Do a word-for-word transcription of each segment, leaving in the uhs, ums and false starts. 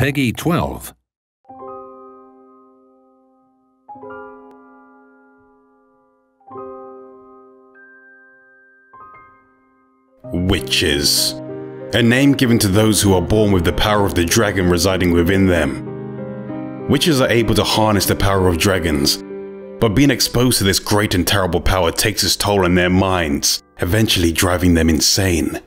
Peggy twelve. Witches. A name given to those who are born with the power of the dragon residing within them. Witches are able to harness the power of dragons, but being exposed to this great and terrible power takes its toll on their minds, eventually driving them insane.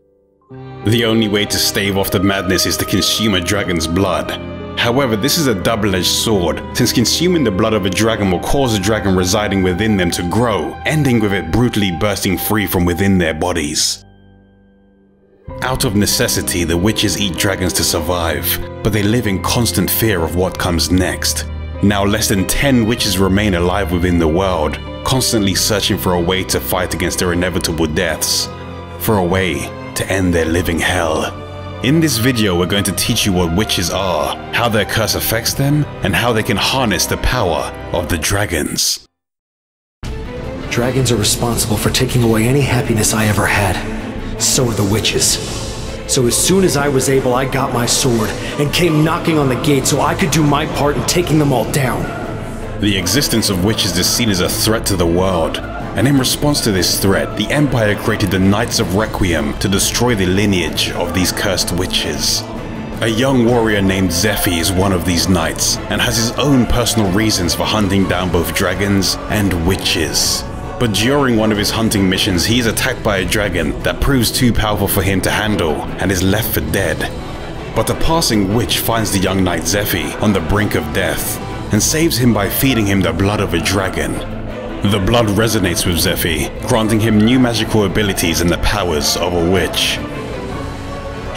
The only way to stave off the madness is to consume a dragon's blood. However, this is a double-edged sword, since consuming the blood of a dragon will cause the dragon residing within them to grow, ending with it brutally bursting free from within their bodies. Out of necessity, the witches eat dragons to survive, but they live in constant fear of what comes next. Now less than ten witches remain alive within the world, constantly searching for a way to fight against their inevitable deaths, for a way to end their living hell. In this video, we're going to teach you what witches are, how their curse affects them, and how they can harness the power of the dragons. Dragons are responsible for taking away any happiness I ever had. So are the witches. So as soon as I was able, I got my sword and came knocking on the gate so I could do my part in taking them all down. The existence of witches is seen as a threat to the world, and in response to this threat, the Empire created the Knights of Requiem to destroy the lineage of these cursed witches. A young warrior named Zephy is one of these knights and has his own personal reasons for hunting down both dragons and witches. But during one of his hunting missions, he is attacked by a dragon that proves too powerful for him to handle and is left for dead. But a passing witch finds the young knight Zephy on the brink of death and saves him by feeding him the blood of a dragon. The blood resonates with Zephy, granting him new magical abilities and the powers of a witch.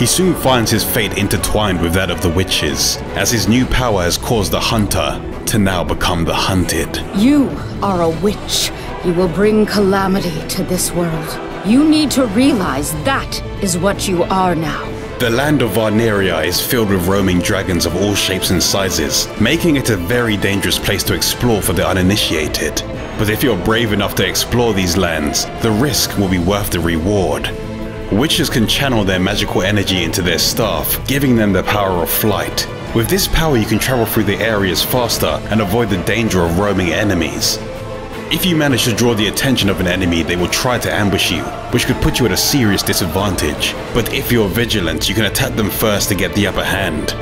He soon finds his fate intertwined with that of the witches, as his new power has caused the hunter to now become the hunted. You are a witch. You will bring calamity to this world. You need to realize that is what you are now. The land of Varniria is filled with roaming dragons of all shapes and sizes, making it a very dangerous place to explore for the uninitiated. But if you're brave enough to explore these lands, the risk will be worth the reward. Witches can channel their magical energy into their staff, giving them the power of flight. With this power, you can travel through the areas faster and avoid the danger of roaming enemies. If you manage to draw the attention of an enemy, they will try to ambush you, which could put you at a serious disadvantage. But if you're vigilant, you can attack them first to get the upper hand.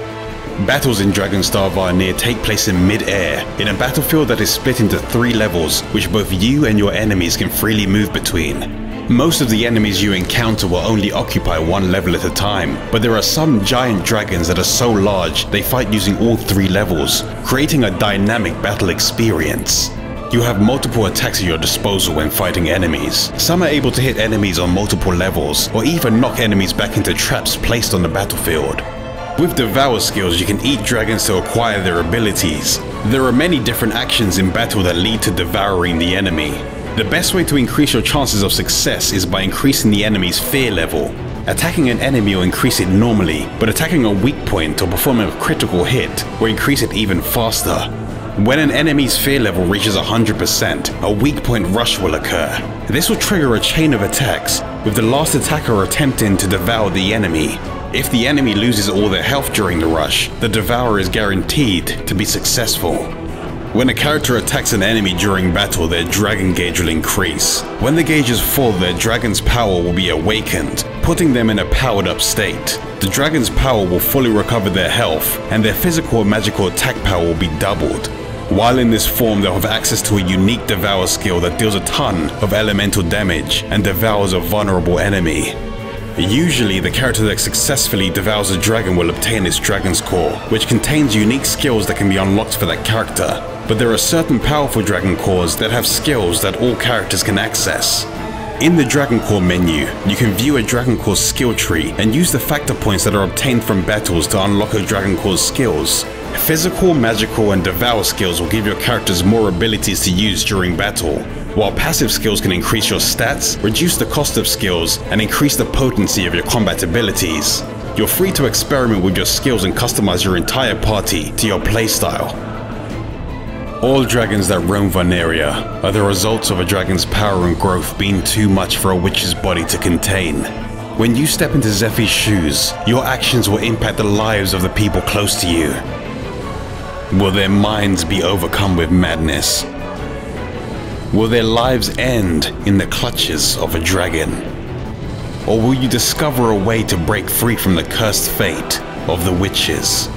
Battles in Dragon Star Varnir take place in mid-air, in a battlefield that is split into three levels, which both you and your enemies can freely move between. Most of the enemies you encounter will only occupy one level at a time, but there are some giant dragons that are so large they fight using all three levels, creating a dynamic battle experience. You have multiple attacks at your disposal when fighting enemies. Some are able to hit enemies on multiple levels, or even knock enemies back into traps placed on the battlefield. With Devour skills, you can eat dragons to acquire their abilities. There are many different actions in battle that lead to devouring the enemy. The best way to increase your chances of success is by increasing the enemy's fear level. Attacking an enemy will increase it normally, but attacking a weak point or performing a critical hit will increase it even faster. When an enemy's fear level reaches one hundred percent, a weak point rush will occur. This will trigger a chain of attacks, with the last attacker attempting to devour the enemy. If the enemy loses all their health during the rush, the devourer is guaranteed to be successful. When a character attacks an enemy during battle, their dragon gauge will increase. When the gauge is full, their dragon's power will be awakened, putting them in a powered-up state. The dragon's power will fully recover their health, and their physical and magical attack power will be doubled. While in this form, they'll have access to a unique Devour skill that deals a ton of elemental damage and devours a vulnerable enemy. Usually, the character that successfully devours a dragon will obtain its Dragon's Core, which contains unique skills that can be unlocked for that character. But there are certain powerful Dragon Cores that have skills that all characters can access. In the Dragon Core menu, you can view a Dragon Core skill tree and use the factor points that are obtained from battles to unlock a Dragon Core's skills. Physical, magical, and devour skills will give your characters more abilities to use during battle, while passive skills can increase your stats, reduce the cost of skills, and increase the potency of your combat abilities. You're free to experiment with your skills and customize your entire party to your playstyle. All dragons that roam Varniria are the results of a dragon's power and growth being too much for a witch's body to contain. When you step into Zephy's shoes, your actions will impact the lives of the people close to you. Will their minds be overcome with madness? Will their lives end in the clutches of a dragon? Or will you discover a way to break free from the cursed fate of the witches?